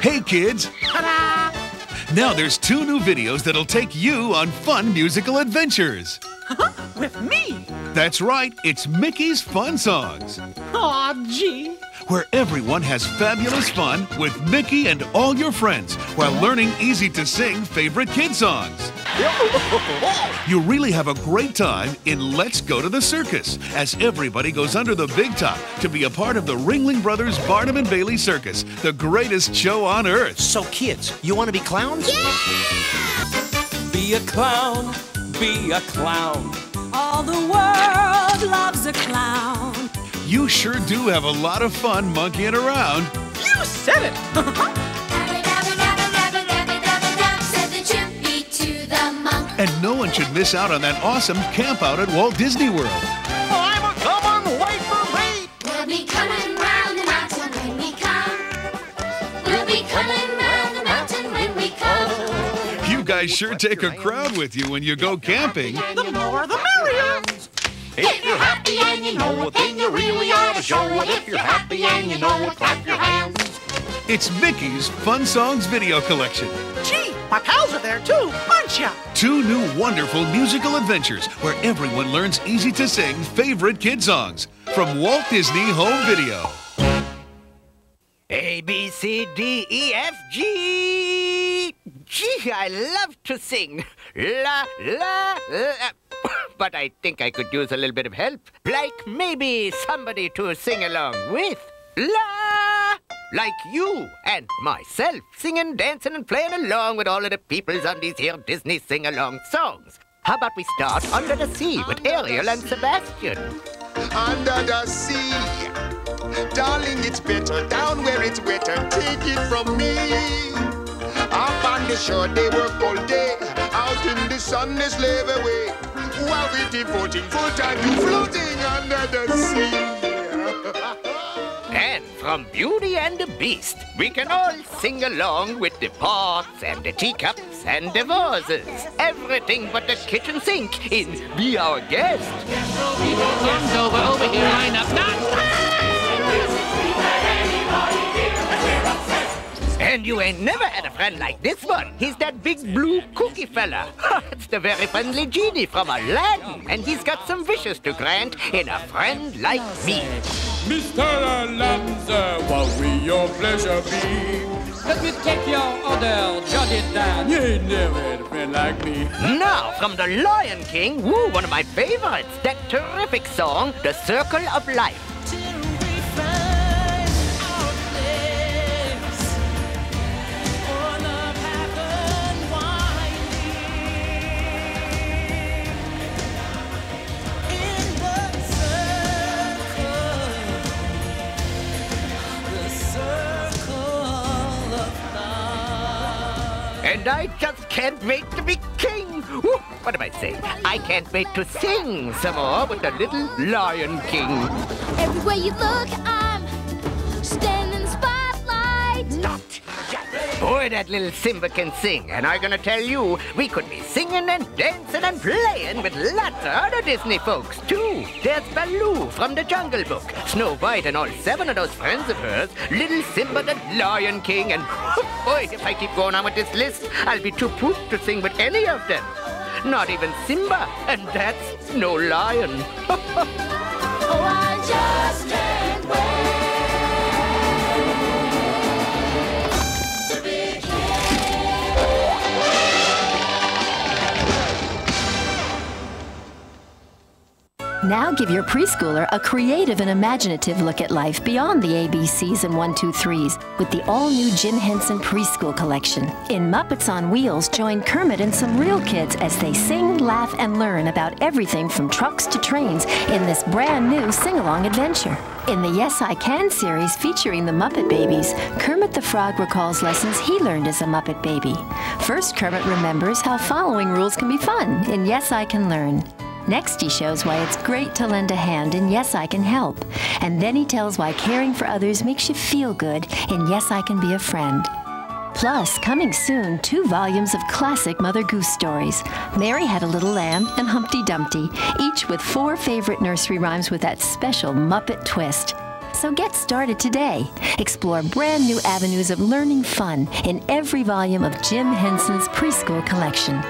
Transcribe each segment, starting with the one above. Hey kids! Ta-da! Now there's 2 new videos that'll take you on fun musical adventures. With me? That's right, it's Mickey's Fun Songs. Aw, gee. Where everyone has fabulous fun with Mickey and all your friends while learning easy-to-sing favorite kid songs. You really have a great time in Let's Go to the Circus as everybody goes under the big top to be a part of the Ringling Brothers Barnum and Bailey Circus, the greatest show on earth. So kids, you want to be clowns? Yeah! Be a clown, be a clown. All the world loves a clown. You sure do have a lot of fun monkeying around. You said it! Said the chimpy to the monk. And no one should miss out on that awesome camp out at Walt Disney World. I'm a comin', wait for me! We'll be comin' round the mountain when we come. We'll be comin' round the mountain when we come. You guys sure take a crowd with you when you go camping. The more the merrier! If you're happy and you know it, then you really ought to show it. If you're happy and you know it, clap your hands. It's Mickey's Fun Songs Video Collection. Gee, my pals are there too, aren't ya? 2 new wonderful musical adventures where everyone learns easy-to-sing favorite kid songs from Walt Disney Home Video. A, B, C, D, E, F, G. Gee, I love to sing. La, la, la. But I think I could use a little bit of help. Like maybe somebody to sing along with. La! Like you and myself singing, dancing, and playing along with all of the peoples on these here Disney sing-along songs. How about we start Under the Sea with Ariel and Sebastian? Under the sea, darling, it's better down where it's wetter. Take it from me. Up on the shore, they work all day. Out in the sun, they slave away. While we're devoting full time to floating under the sea. And from Beauty and the Beast, we can all sing along with the pots and the teacups and the vases. Everything but the kitchen sink in Be Our Guest. Yes, over here, line up, and you ain't never had a friend like this one. He's that big blue cookie fella. It's the very friendly genie from Aladdin. And he's got some wishes to grant in a friend like me. Mr. Aladdin, sir, what will your pleasure be? Let me take your order, jot it down. You ain't never had a friend like me. Now, from the Lion King, woo, one of my favorites, that terrific song, The Circle of Life. And I just can't wait to be king. Ooh, what am I saying? I can't wait to sing some more with the little Lion King. Everywhere you look, I'm standing spotlight. Not yet. Boy, that little Simba can sing. And I'm going to tell you, we could be singing and dancing and playing with lots of other Disney folks, too. There's Baloo from the Jungle Book, Snow White and all 7 of those friends of hers, little Simba the Lion King, and... Boy, if I keep going on with this list, I'll be too pooped to sing with any of them. Not even Simba, and that's no lion. Oh, I just can't wait to be king. Now give your preschooler a creative and imaginative look at life beyond the ABCs and 1, 2, 3s. With the all-new Jim Henson Preschool Collection. In Muppets on Wheels, join Kermit and some real kids as they sing, laugh, and learn about everything from trucks to trains in this brand new sing-along adventure. In the Yes, I Can series featuring the Muppet Babies, Kermit the Frog recalls lessons he learned as a Muppet baby. First, Kermit remembers how following rules can be fun in Yes, I Can Learn. Next, he shows why it's great to lend a hand in Yes, I Can Help. And then he tells why caring for others makes you feel good in Yes, I Can Be a Friend. Plus, coming soon, 2 volumes of classic Mother Goose stories, Mary Had a Little Lamb and Humpty Dumpty, each with 4 favorite nursery rhymes with that special Muppet twist. So get started today. Explore brand new avenues of learning fun in every volume of Jim Henson's Preschool Collection.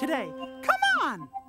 Today. Come on!